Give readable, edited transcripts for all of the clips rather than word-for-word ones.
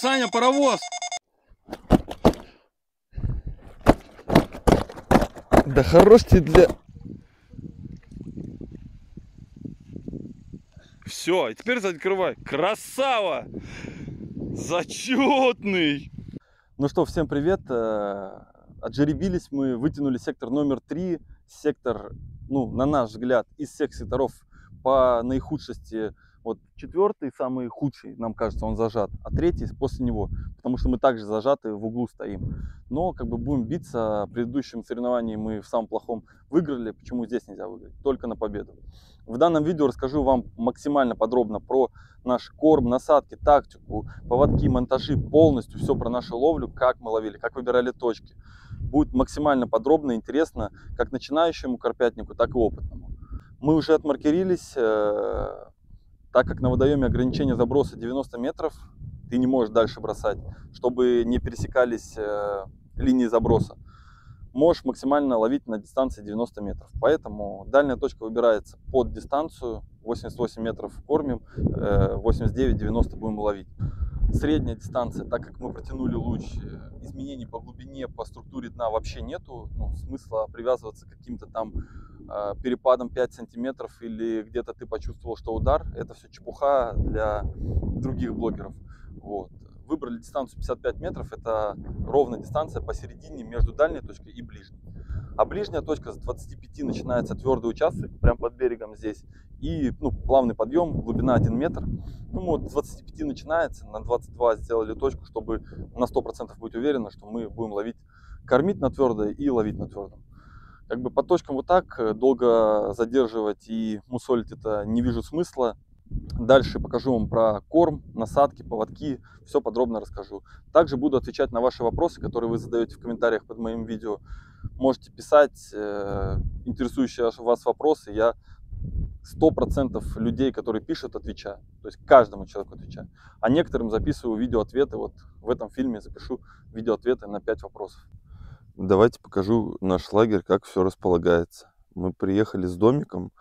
Саня, паровоз! Да хорош ты для... Все, теперь закрывай. Красава! Зачетный! Ну что, всем привет! Отжеребились мы, вытянули сектор номер 3. Сектор, ну, на наш взгляд, из всех секторов по наихудшести. Вот четвертый, самый худший, нам кажется, он зажат, а третий после него, потому что мы также зажаты, в углу стоим. Но как бы будем биться, в предыдущем соревновании мы в самом плохом выиграли, почему здесь нельзя выиграть, только на победу. В данном видео расскажу вам максимально подробно про наш корм, насадки, тактику, поводки, монтажи, полностью все про нашу ловлю, как мы ловили, как выбирали точки. Будет максимально подробно и интересно как начинающему карпятнику, так и опытному. Мы уже отмаркерились. Так как на водоеме ограничение заброса 90 метров, ты не можешь дальше бросать, чтобы не пересекались линии заброса. Можешь максимально ловить на дистанции 90 метров. Поэтому дальняя точка выбирается под дистанцию. 88 метров кормим, 89-90 будем ловить. Средняя дистанция, так как мы протянули луч, изменений по глубине, по структуре дна вообще нету. Ну, смысла привязываться к каким-то там перепадом 5 сантиметров или где-то ты почувствовал, что удар, это все чепуха для других блогеров. Вот. Выбрали дистанцию 55 метров, это ровная дистанция посередине между дальней точкой и ближней. А ближняя точка с 25 начинается твердый участок, прям под берегом здесь, и ну, плавный подъем, глубина 1 метр. Ну вот с 25 начинается, на 22 сделали точку, чтобы на 100% быть уверены, что мы будем ловить, кормить на твердое и ловить на твердом. Как бы по точкам вот так, долго задерживать и мусолить это не вижу смысла. Дальше покажу вам про корм, насадки, поводки, все подробно расскажу. Также буду отвечать на ваши вопросы, которые вы задаете в комментариях под моим видео. Можете писать интересующие вас вопросы, я 100% людей, которые пишут, отвечаю. То есть каждому человеку отвечаю. А некоторым записываю видеоответы, вот в этом фильме запишу видеоответы на 5 вопросов. Давайте покажу наш лагерь, как все располагается. Мы приехали с домиком,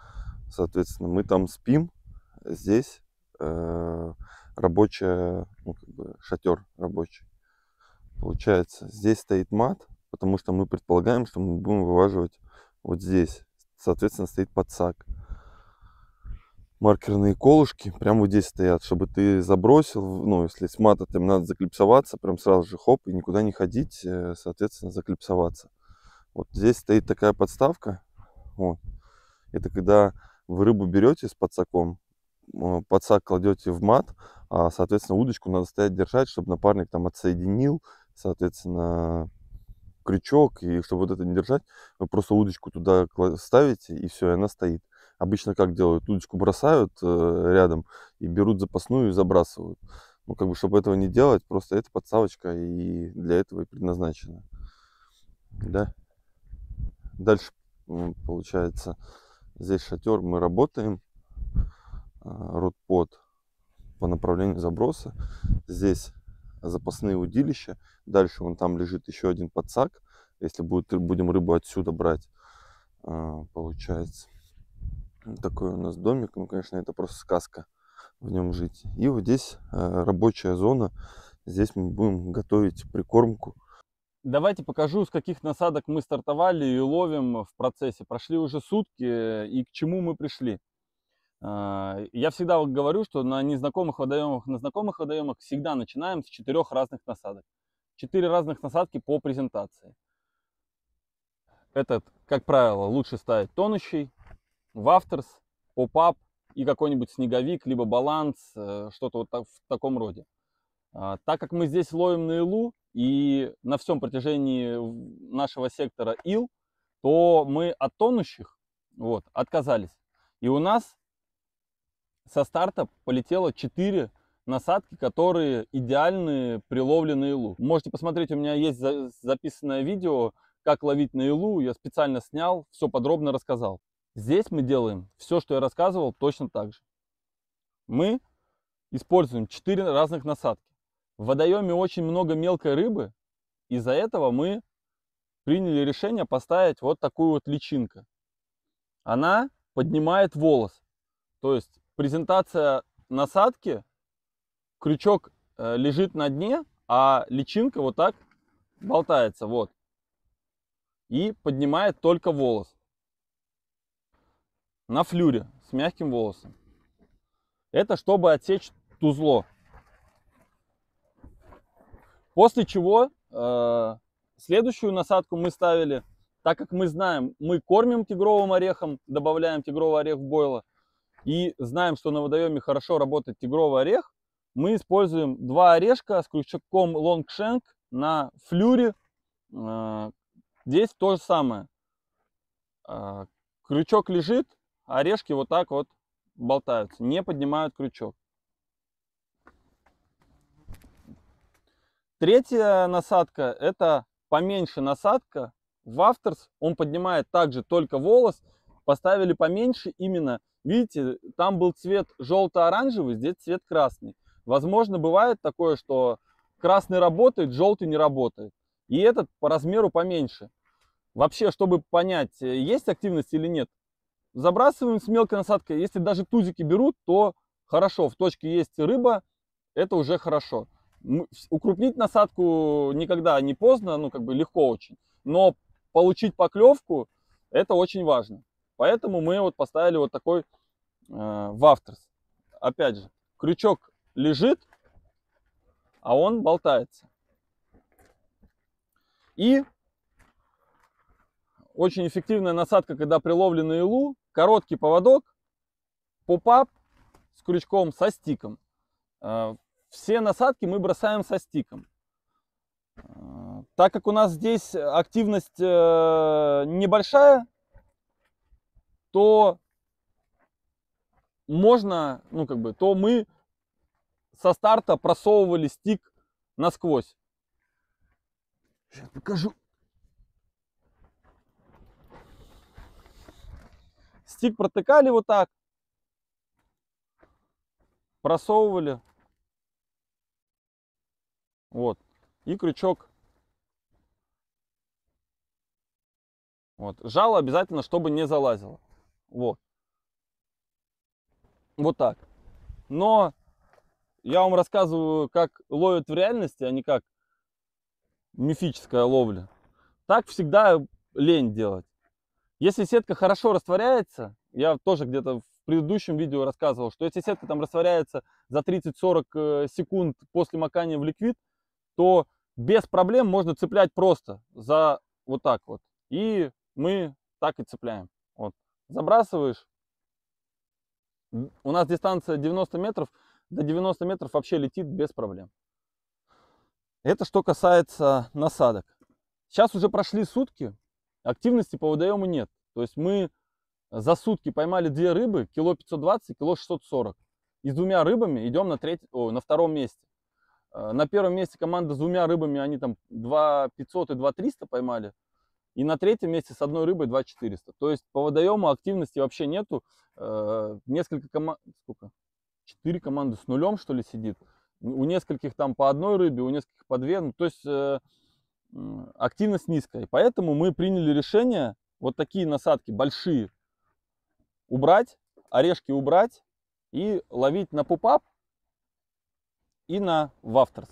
соответственно, мы там спим. Здесь рабочая, ну, как бы шатер рабочий. Получается, здесь стоит мат, потому что мы предполагаем, что мы будем вываживать вот здесь. Соответственно, стоит подсак. Маркерные колышки прямо вот здесь стоят, чтобы ты забросил. Ну, если с мата там надо заклипсоваться, прям сразу же хоп, и никуда не ходить, соответственно, заклипсоваться. Вот здесь стоит такая подставка. Вот. Это когда вы рыбу берете с подсаком, подсак кладете в мат, а, соответственно, удочку надо стоять держать, чтобы напарник там отсоединил, соответственно, крючок, и чтобы вот это не держать, вы просто удочку туда ставите, и все, и она стоит. Обычно как делают? Удочку бросают рядом и берут запасную и забрасывают. Ну, как бы, чтобы этого не делать, просто эта подставочка и для этого и предназначена. Да? Дальше, получается, здесь шатер, мы работаем. Ротпод по направлению заброса. Здесь запасные удилища. Дальше вон там лежит еще один подсак. Если будем рыбу отсюда брать, получается. Такой у нас домик. Ну, конечно, это просто сказка в нем жить. И вот здесь рабочая зона. Здесь мы будем готовить прикормку. Давайте покажу, с каких насадок мы стартовали и ловим в процессе. Прошли уже сутки и к чему мы пришли. Я всегда говорю, что на незнакомых водоемах, на знакомых водоемах всегда начинаем с 4 разных насадок. 4 разных насадки по презентации. Этот, как правило, лучше ставить тонущий, вафтерс, поп-ап и какой-нибудь снеговик, либо баланс, что-то вот в таком роде. Так как мы здесь ловим на илу и на всем протяжении нашего сектора ил, то мы от тонущих вот, отказались. И у нас со старта полетело 4 насадки, которые идеальны при ловле на илу. Можете посмотреть, у меня есть записанное видео, как ловить на илу. Я специально снял, все подробно рассказал. Здесь мы делаем все, что я рассказывал, точно так же. Мы используем 4 разных насадки. В водоеме очень много мелкой рыбы. Из-за этого мы приняли решение поставить вот такую вот личинку. Она поднимает волос. То есть презентация насадки, крючок лежит на дне, а личинка вот так болтается, вот, и поднимает только волос на флюре с мягким волосом. Это чтобы отсечь тузло. После чего следующую насадку мы ставили, так как мы знаем, мы кормим тигровым орехом, добавляем тигровый орех в бойло, и знаем, что на водоеме хорошо работает тигровый орех, мы используем два орешка с крючком лонгшенк на флюре. Здесь то же самое. Крючок лежит, орешки вот так вот болтаются, не поднимают крючок. Третья насадка — это поменьше насадка. В After's он поднимает также только волос. Поставили поменьше именно. Видите, там был цвет желто-оранжевый, здесь цвет красный. Возможно, бывает такое, что красный работает, желтый не работает. И этот по размеру поменьше. Вообще, чтобы понять, есть активность или нет, забрасываем с мелкой насадкой. Если даже тузики берут, то хорошо. В точке есть рыба, это уже хорошо. Укрупнить насадку никогда не поздно, ну как бы легко очень. Но получить поклевку — это очень важно. Поэтому мы вот поставили вот такой вафтерс. Опять же, крючок лежит, а он болтается. И очень эффективная насадка, когда приловли на илу, короткий поводок, поп-ап с крючком, со стиком. Все насадки мы бросаем со стиком. Так как у нас здесь активность небольшая, то можно, ну как бы, то мы со старта просовывали стик насквозь. Сейчас покажу. Стик протыкали вот так, просовывали, вот, и крючок. Вот, жало обязательно, чтобы не залазило. Вот. Вот так. Но я вам рассказываю, как ловят в реальности, а не как мифическая ловля. Так всегда лень делать. Если сетка хорошо растворяется, я тоже где-то в предыдущем видео рассказывал, что если сетка там растворяется за 30-40 секунд после макания в ликвид, то без проблем можно цеплять просто за вот так вот. И мы так и цепляем. Вот. Забрасываешь. У нас дистанция 90 метров. До 90 метров вообще летит без проблем. Это что касается насадок. Сейчас уже прошли сутки. Активности по водоему нет. То есть мы за сутки поймали две рыбы. Кило 520, кило 640. И с двумя рыбами идем на втором месте. На первом месте команда с двумя рыбами. Они там 2500 и 2300 поймали. И на третьем месте с одной рыбой 2400. То есть по водоему активности вообще нету. Несколько команд... Сколько? 4 команды с нулем, что ли, сидит. У нескольких там по одной рыбе, у нескольких по две. Ну, то есть активность низкая. И поэтому мы приняли решение вот такие насадки большие убрать, орешки убрать и ловить на поп-ап и на вафтерс.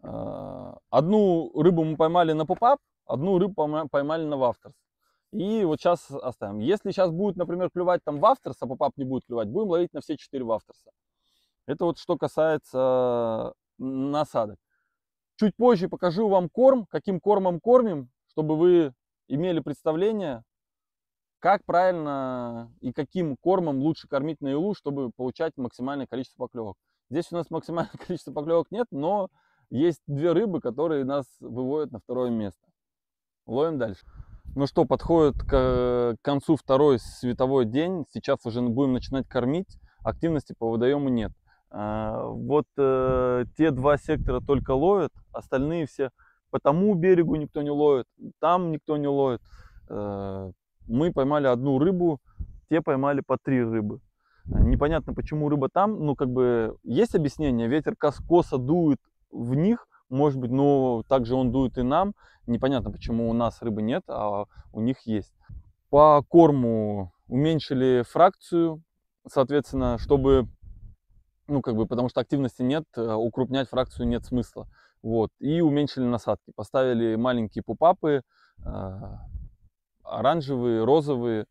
Одну рыбу мы поймали на поп-ап, одну рыбу поймали на вафтерс. И вот сейчас оставим. Если сейчас будет, например, клевать там вафтерс, а поп-ап не будет клевать, будем ловить на все 4 вафтерса. Это вот что касается насадок. Чуть позже покажу вам корм, каким кормом кормим, чтобы вы имели представление, как правильно и каким кормом лучше кормить на илу, чтобы получать максимальное количество поклевок. Здесь у нас максимальное количество поклевок нет, но есть две рыбы, которые нас выводят на второе место. Ловим дальше. Ну что, подходит к концу второй световой день. Сейчас уже будем начинать кормить. Активности по водоему нет. Вот те два сектора только ловят. Остальные все по тому берегу никто не ловит. Там никто не ловит. Мы поймали одну рыбу. Те поймали по 3 рыбы. Непонятно, почему рыба там. Ну как бы есть объяснение. Ветер косо дует в них. Может быть, но также он дует и нам. Непонятно, почему у нас рыбы нет, а у них есть. По корму уменьшили фракцию. Соответственно, чтобы ну, как бы, потому что активности нет, укрупнять фракцию нет смысла. Вот. И уменьшили насадки. Поставили маленькие пупапы, оранжевые, розовые,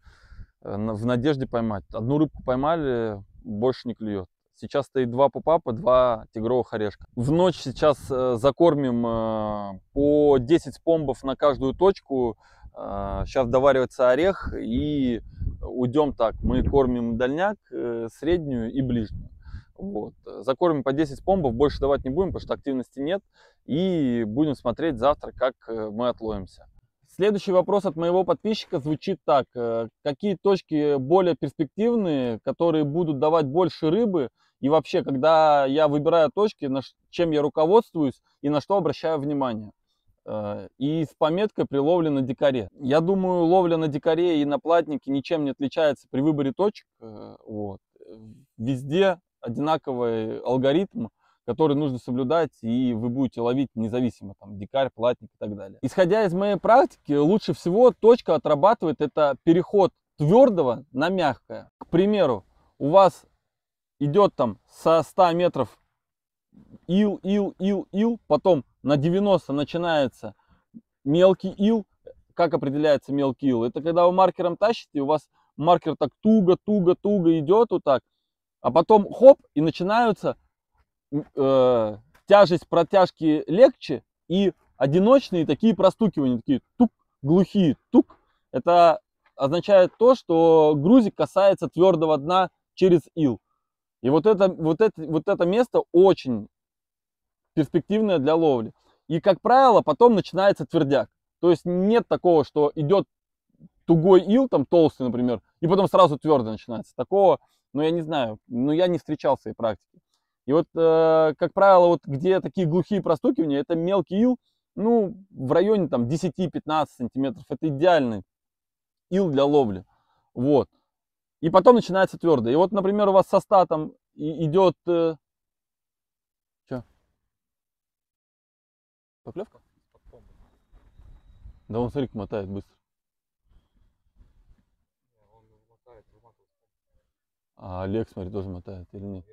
в надежде поймать. Одну рыбку поймали, больше не клюет. Сейчас стоит 2 попапа, 2 тигровых орешка. В ночь сейчас закормим по 10 спомбов на каждую точку. Сейчас доваривается орех, и уйдем так. Мы кормим дальняк, среднюю и ближнюю. Вот. Закормим по 10 спомбов, больше давать не будем, потому что активности нет. И будем смотреть завтра, как мы отловимся. Следующий вопрос от моего подписчика звучит так. Какие точки более перспективные, которые будут давать больше рыбы? И вообще, когда я выбираю точки, чем я руководствуюсь и на что обращаю внимание? И с пометкой при ловле на дикаре. Я думаю, ловля на дикаре и на платнике ничем не отличается при выборе точек. Вот. Везде одинаковый алгоритм, который нужно соблюдать, и вы будете ловить независимо, там, дикарь, платник и так далее. Исходя из моей практики, лучше всего точка отрабатывает это переход твердого на мягкое. К примеру, у вас идет там со 100 метров ил, ил, ил, ил, потом на 90 начинается мелкий ил. Как определяется мелкий ил? Это когда вы маркером тащите, у вас маркер так туго, туго, туго идет вот так, а потом хоп, и начинаются... тяжесть протяжки легче и одиночные такие простукивания, такие тук, глухие тук. Это означает то, что грузик касается твердого дна через ил. И вот это место очень перспективное для ловли. И, как правило, потом начинается твердяк. То есть нет такого, что идет тугой ил, там толстый, например, и потом сразу твердо начинается. Такого, ну, я не знаю, но я не встречал в своей практике. И вот, как правило, вот где такие глухие простукивания, это мелкий ил, ну, в районе там 10-15 сантиметров. Это идеальный ил для ловли. Вот. И потом начинается твердое. И вот, например, у вас со 100 там идет... Что? Поклевка? Да он, смотри, мотает быстро. А Олег, смотри, тоже мотает или нет?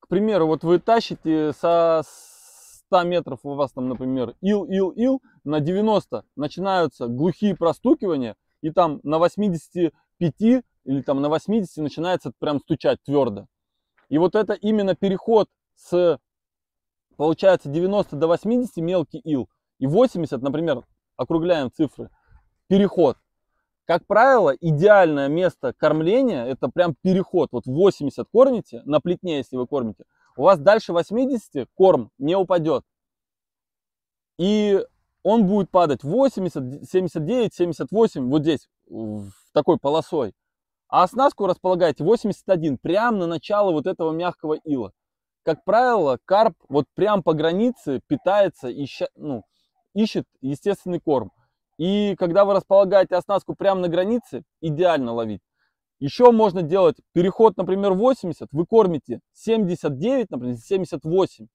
К примеру, вот вы тащите со 100 метров, у вас там, например, ил, ил, ил, на 90 начинаются глухие простукивания, и там на 85 или там на 80 начинается прям стучать твердо. И вот это именно переход с, получается, 90 до 80 мелкий ил, и 80, например, округляем цифры, переход. Как правило, идеальное место кормления – это прям переход. Вот 80 кормите, на плетне, если вы кормите, у вас дальше 80 корм не упадет. И он будет падать 80, 79, 78, вот здесь, в такой полосой. А оснастку располагаете 81, прямо на начало вот этого мягкого ила. Как правило, карп вот прям по границе питается, ищет естественный корм. И когда вы располагаете оснастку прямо на границе, идеально ловить. Еще можно делать переход, например, 80, вы кормите 79, например, 78.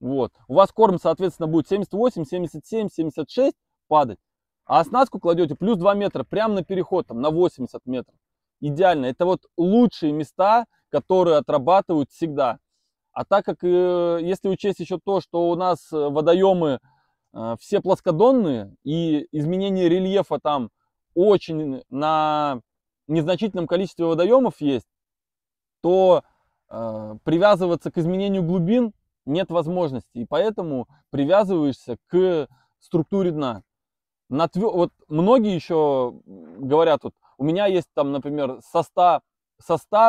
Вот. У вас корм, соответственно, будет 78, 77, 76 падать. А оснастку кладете плюс 2 метра прямо на переход, там, на 80 метров. Идеально. Это вот лучшие места, которые отрабатывают всегда. А так как, если учесть еще то, что у нас водоемы... все плоскодонные, и изменение рельефа там очень на незначительном количестве водоемов есть, то привязываться к изменению глубин нет возможности. И поэтому привязываешься к структуре дна. Вот многие еще говорят, вот, у меня есть там, например, со 100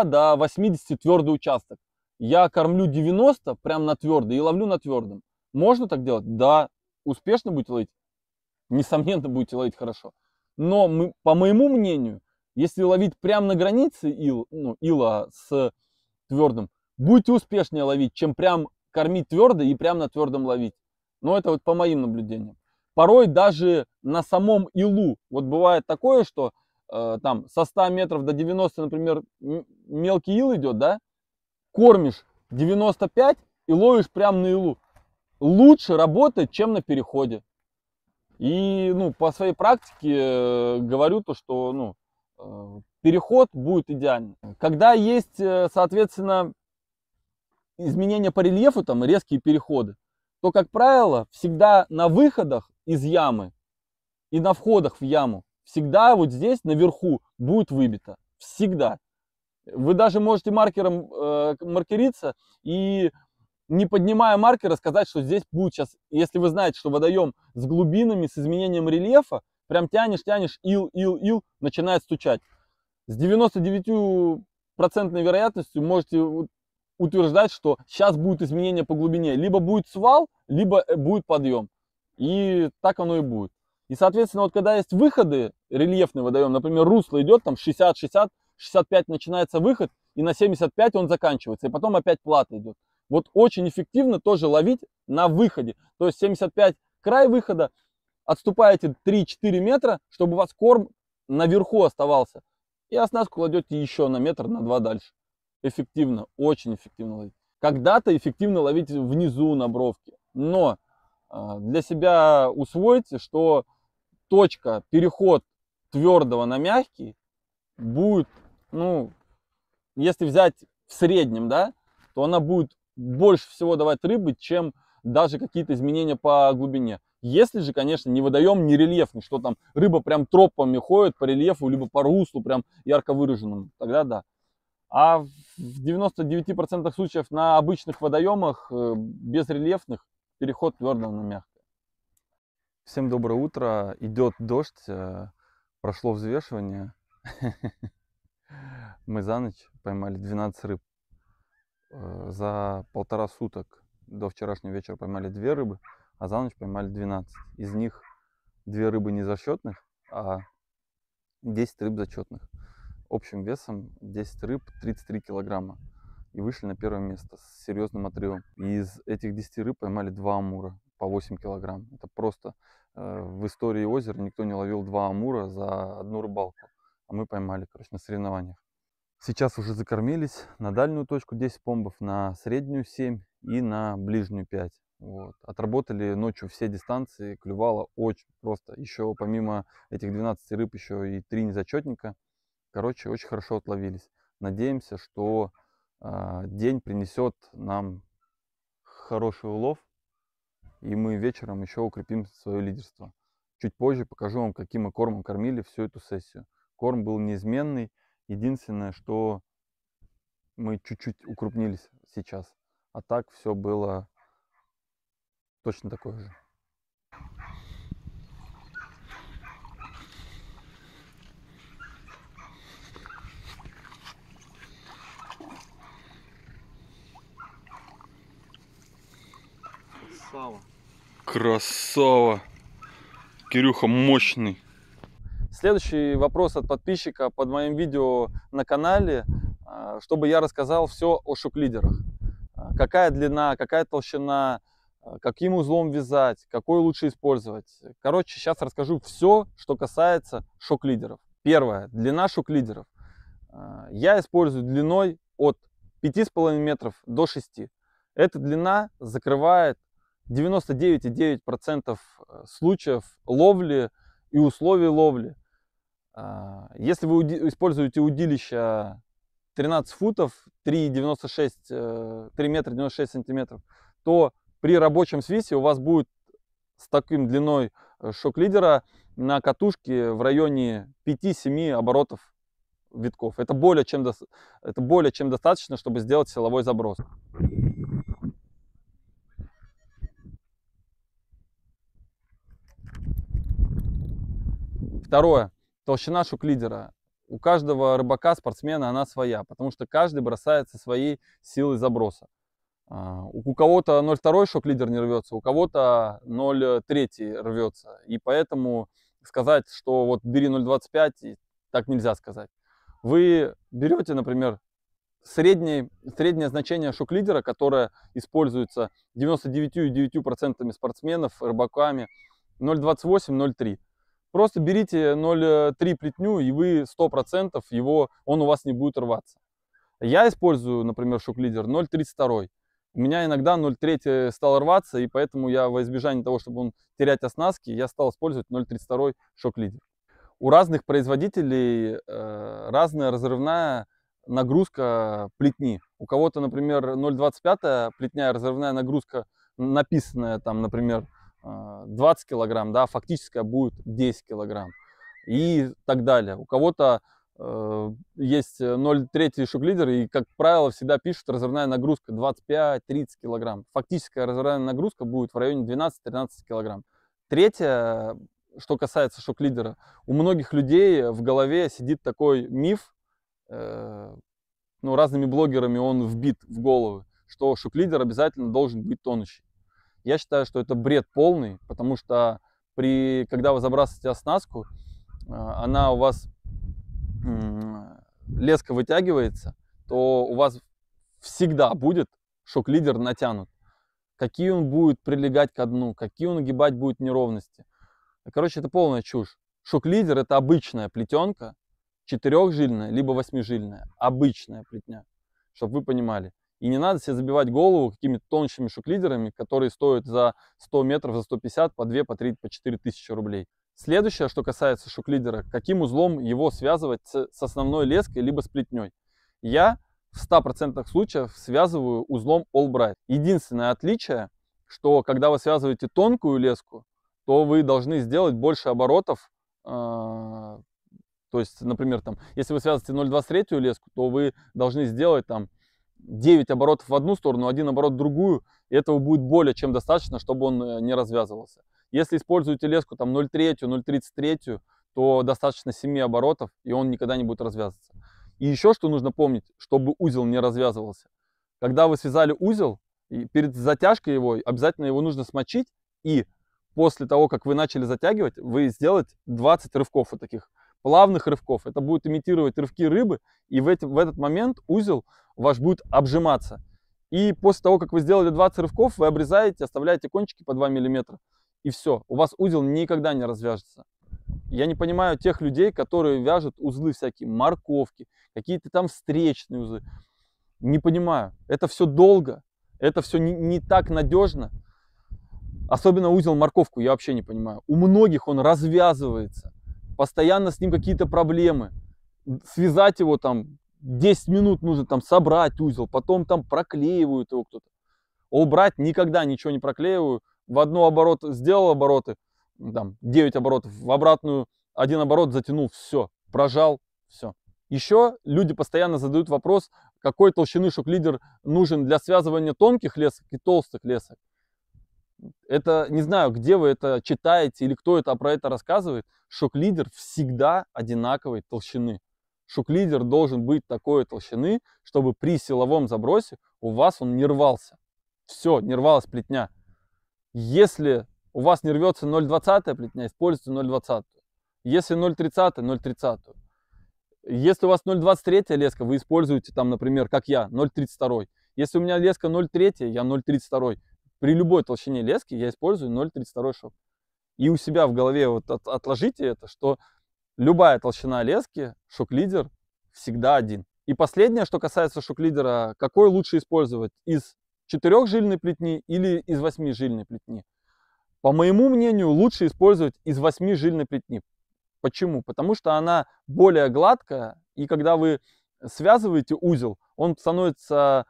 до 80 твердый участок. Я кормлю 90 прям на твердый и ловлю на твердом. Можно так делать? Да. Успешно будете ловить? Несомненно, будете ловить хорошо. Но, по моему мнению, если ловить прямо на границе ила с твердым, будете успешнее ловить, чем прям кормить твердо и прям на твердом ловить. Но это вот по моим наблюдениям. Порой даже на самом илу. Вот бывает такое, что там со 100 метров до 90, например, мелкий ил идет, да? Кормишь 95 и ловишь прям на илу. Лучше работает, чем на переходе. И по своей практике говорю то, что переход будет идеальный. Когда есть, соответственно, изменения по рельефу, там резкие переходы, то, как правило, всегда на выходах из ямы и на входах в яму всегда вот здесь наверху будет выбито. Всегда. Вы даже можете маркером маркериться и, не поднимая маркера, сказать, что здесь будет сейчас, если вы знаете, что водоем с глубинами, с изменением рельефа, прям тянешь, ил, начинает стучать. С 99% вероятностью можете утверждать, что сейчас будет изменение по глубине. Либо будет свал, либо будет подъем. И так оно и будет. И, соответственно, вот когда есть выходы, рельефный водоем, например, русло идет, там 60, 65 начинается выход, и на 75 он заканчивается, и потом опять плата идет. Вот очень эффективно тоже ловить на выходе. То есть 75 край выхода, отступаете 3-4 метра, чтобы у вас корм наверху оставался. И оснастку кладете еще на метр, на два дальше. Эффективно, очень эффективно ловить. Когда-то эффективно ловить внизу на бровке. Но для себя усвойте, что точка, переход твердого на мягкий будет, если взять в среднем, да, то она будет больше всего давать рыбы, чем даже какие-то изменения по глубине. Если же, конечно, не водоем, не рельефный, что там рыба прям тропами ходит по рельефу, либо по руслу прям ярко выраженному, тогда да. А в 99% случаев на обычных водоемах, без рельефных, переход твердого на мягкое. Всем доброе утро. Идет дождь, прошло взвешивание. Мы за ночь поймали 12 рыб. За 1,5 суток до вчерашнего вечера поймали 2 рыбы, а за ночь поймали 12. Из них 2 рыбы не зачетных, а 10 рыб зачетных. Общим весом 10 рыб 33 килограмма. И вышли на первое место с серьезным отрывом. Из этих 10 рыб поймали 2 амура по 8 килограмм. Это просто в истории озера никто не ловил 2 амура за одну рыбалку. А мы поймали, короче, на соревнованиях. Сейчас уже закормились. На дальнюю точку 10 помбов, на среднюю 7 и на ближнюю 5. Вот. Отработали ночью все дистанции, клювало очень просто. Еще помимо этих 12 рыб еще и 3 незачетника. Короче, очень хорошо отловились. Надеемся, что день принесет нам хороший улов. И мы вечером еще укрепим свое лидерство. Чуть позже покажу вам, каким мы кормом кормили всю эту сессию. Корм был неизменный. Единственное, что мы чуть-чуть укрупнились сейчас, а так все было точно такое же. Красава! Красава! Кирюха мощный! Следующий вопрос от подписчика под моим видео на канале, чтобы я рассказал все о шок-лидерах. Какая длина, какая толщина, каким узлом вязать, какой лучше использовать. Короче, сейчас расскажу все, что касается шок-лидеров. Первое. Длина шок-лидеров. Я использую длиной от 5,5 метров до 6. Эта длина закрывает 99,9% случаев ловли и условий ловли. Если вы используете удилище 13 футов, 3 метра 96 сантиметров, то при рабочем свисе у вас будет с таким длиной шок-лидера на катушке в районе 5-7 оборотов витков. Это более чем достаточно, чтобы сделать силовой заброс. Второе. Толщина шок-лидера. У каждого рыбака, спортсмена она своя, потому что каждый бросает со своей силой заброса. У кого-то 0,2 шок-лидер не рвется, у кого-то 0,3 рвется. И поэтому сказать, что вот бери 0,25, так нельзя сказать. Вы берете, например, среднее значение шок-лидера, которое используется 99,9% спортсменов, рыбаками, 0,28, 0,3. Просто берите 0,3 плетню, и вы 100% он у вас не будет рваться. Я использую, например, шок-лидер 0,32. У меня иногда 0,3 стал рваться, и поэтому я во избежание того, чтобы он терять оснастки, я стал использовать 0,32 шок-лидер. У разных производителей разная разрывная нагрузка плетни. У кого-то, например, 0,25 плетня, разрывная нагрузка, написанная там, например, 20 килограмм, да, фактическая будет 10 килограмм и так далее. У кого-то есть 0,3 шок-лидер, и, как правило, всегда пишут разрывная нагрузка 25-30 килограмм. Фактическая разрывная нагрузка будет в районе 12-13 килограмм. Третье, что касается шок-лидера, у многих людей в голове сидит такой миф, ну, разными блогерами он вбит в голову, что шок-лидер обязательно должен быть тонущий. Я считаю, что это бред полный, потому что когда вы забрасываете оснастку, она у вас леска вытягивается, то у вас всегда будет шок-лидер натянут. Какие он будет прилегать ко дну, какие он огибать будет неровности. Короче, это полная чушь. Шок-лидер — это обычная плетенка, 4-жильная, либо 8-жильная. Обычная плетня, чтобы вы понимали. И не надо себе забивать голову какими-то тонкими шок-лидерами, которые стоят за 100 метров, за 150, по 2, по 3, по 4 тысячи рублей. Следующее, что касается шок-лидера, каким узлом его связывать с основной леской, либо с плетней. Я в 100% случаев связываю узлом Allbright. Единственное отличие, что когда вы связываете тонкую леску, то вы должны сделать больше оборотов. То есть, например, там, если вы связываете 0,23 леску, то вы должны сделать там 9 оборотов в одну сторону, 1 оборот в другую. И этого будет более чем достаточно, чтобы он не развязывался. Если используете леску там 0,3, 0,33, то достаточно 7 оборотов, и он никогда не будет развязываться. И еще что нужно помнить, чтобы узел не развязывался. Когда вы связали узел, и перед затяжкой его обязательно его нужно смочить, и после того, как вы начали затягивать, вы сделаете 20 рывков вот таких, плавных рывков. Это будет имитировать рывки рыбы, и в этот момент узел ваш будет обжиматься. И после того, как вы сделали 20 рывков, вы обрезаете, оставляете кончики по 2 мм. И все, у вас узел никогда не развяжется. Я не понимаю тех людей, которые вяжут узлы всякие, морковки, какие-то там встречные узлы. Не понимаю. Это все долго, это все не так надежно. Особенно узел морковку я вообще не понимаю. У многих он развязывается, постоянно с ним какие-то проблемы. Связать его там 10 минут нужно там собрать узел, потом там проклеивают его кто-то. Allbright никогда ничего не проклеиваю. В одну оборот сделал обороты, там, 9 оборотов, в обратную 1 оборот затянул, все, прожал, все. Еще люди постоянно задают вопрос, какой толщины шок-лидер нужен для связывания тонких лесок и толстых лесок. Это, не знаю, где вы это читаете или кто это про это рассказывает, шок-лидер всегда одинаковой толщины. Шок-лидер должен быть такой толщины, чтобы при силовом забросе у вас он не рвался. Все, не рвалась плетня. Если у вас не рвется 0,20 плетня, используйте 0,20. Если 0,30, 0,30. Если у вас 0,23 леска, вы используете, там, например, как я, 0,32. Если у меня леска 0,3, я 0,32. При любой толщине лески я использую 0,32 шок. И у себя в голове вот отложите это, что любая толщина лески, шок-лидер всегда один. И последнее, что касается шок-лидера, какой лучше использовать из 4-жильной плетни или из 8-жильной плетни? По моему мнению, лучше использовать из 8-жильной плетни. Почему? Потому что она более гладкая, и когда вы связываете узел, он становится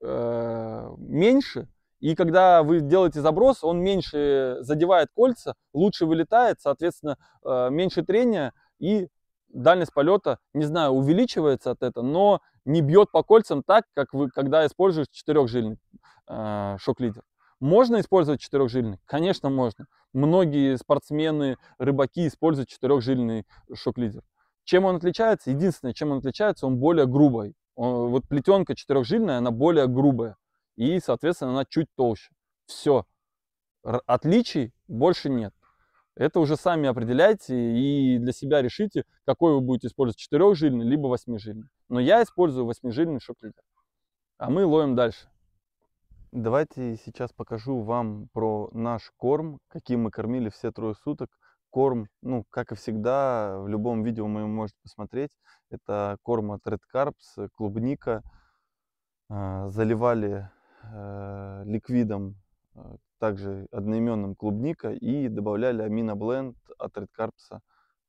меньше, и когда вы делаете заброс, он меньше задевает кольца, лучше вылетает, соответственно, меньше трения, и дальность полета, не знаю, увеличивается от этого, но не бьет по кольцам так, как вы, когда используете 4-жильный шок-лидер. Можно использовать 4-жильный? Конечно, можно. Многие спортсмены, рыбаки используют 4-жильный шок-лидер. Чем он отличается? Единственное, чем он отличается, он более грубый. Вот плетенка 4-жильная, она более грубая. И, соответственно, она чуть толще. Все. Отличий больше нет. Это уже сами определяйте и для себя решите, какой вы будете использовать, 4-жильный, либо 8-жильный. Но я использую 8-жильный шок-лидер. А мы ловим дальше. Давайте сейчас покажу вам про наш корм, каким мы кормили все 3 суток. Корм, ну, как и всегда, в любом видео вы можете посмотреть. Это корм от Red Carps, клубника. Заливали ликвидом, также одноименным клубника, и добавляли аминобленд от Red Carps.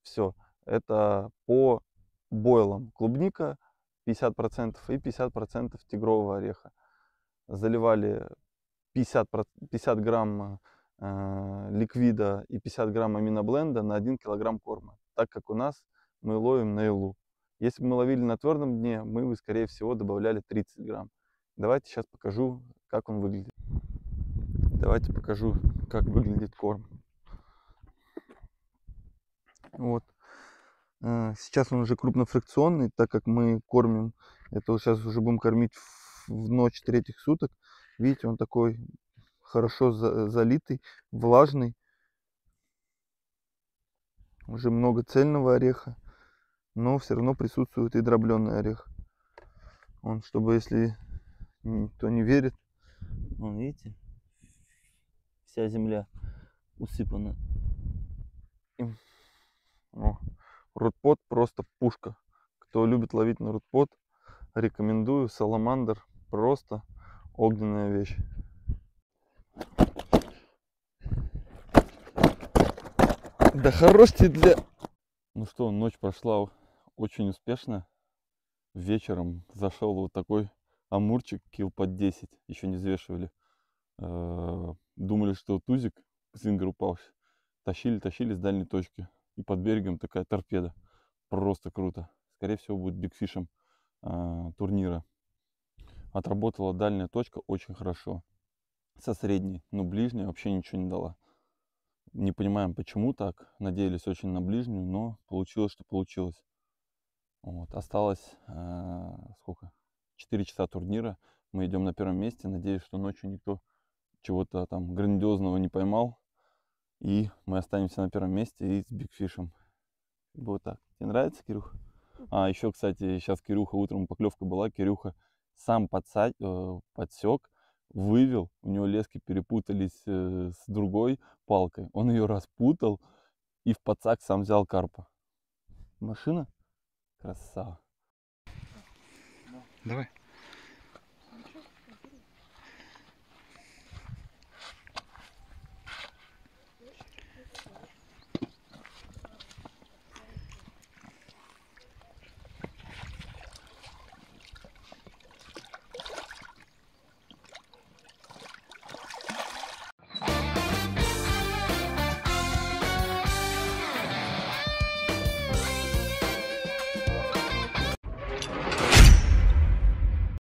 Все. Это по бойлам клубника 50% и 50% тигрового ореха. Заливали 50 грамм ликвида и 50 грамм аминобленда на 1 килограмм корма, так как у нас мы ловим на илу. Если бы мы ловили на твердом дне, мы бы, скорее всего, добавляли 30 грамм. Давайте сейчас покажу, как он выглядит. Давайте покажу, как выглядит корм. Вот. Сейчас он уже крупнофракционный, так как мы кормим, это сейчас уже будем кормить в ночь третьих суток. Видите, он такой хорошо залитый, влажный. Уже много цельного ореха, но все равно присутствует и дробленый орех. Он, чтобы если никто не верит, вон, видите, вся земля усыпана. О, рудпод просто пушка. Кто любит ловить на рудпод, рекомендую. Саламандр просто огненная вещь. Да хорош ты для... Ну что, ночь прошла очень успешно. Вечером зашел вот такой амурчик, килл под 10. Еще не взвешивали. Думали, что тузик, свингер упавший. Тащили с дальней точки. И под берегом такая торпеда. Просто круто. Скорее всего, будет бигфишем турнира. Отработала дальняя точка очень хорошо. Со средней, но ближняя вообще ничего не дала. Не понимаем, почему так. Надеялись очень на ближнюю, но получилось, что получилось. Вот. Осталось сколько? 4 часа турнира. Мы идем на первом месте. Надеюсь, что ночью никто чего-то там грандиозного не поймал. И мы останемся на первом месте и с бигфишем. Вот так. Тебе нравится, Кирюха? А, еще, кстати, сейчас Кирюха, утром поклевка была. Кирюха сам подсек, вывел, у него лески перепутались с другой палкой, он ее распутал и в подсак сам взял карпа. Машина красава. Давай.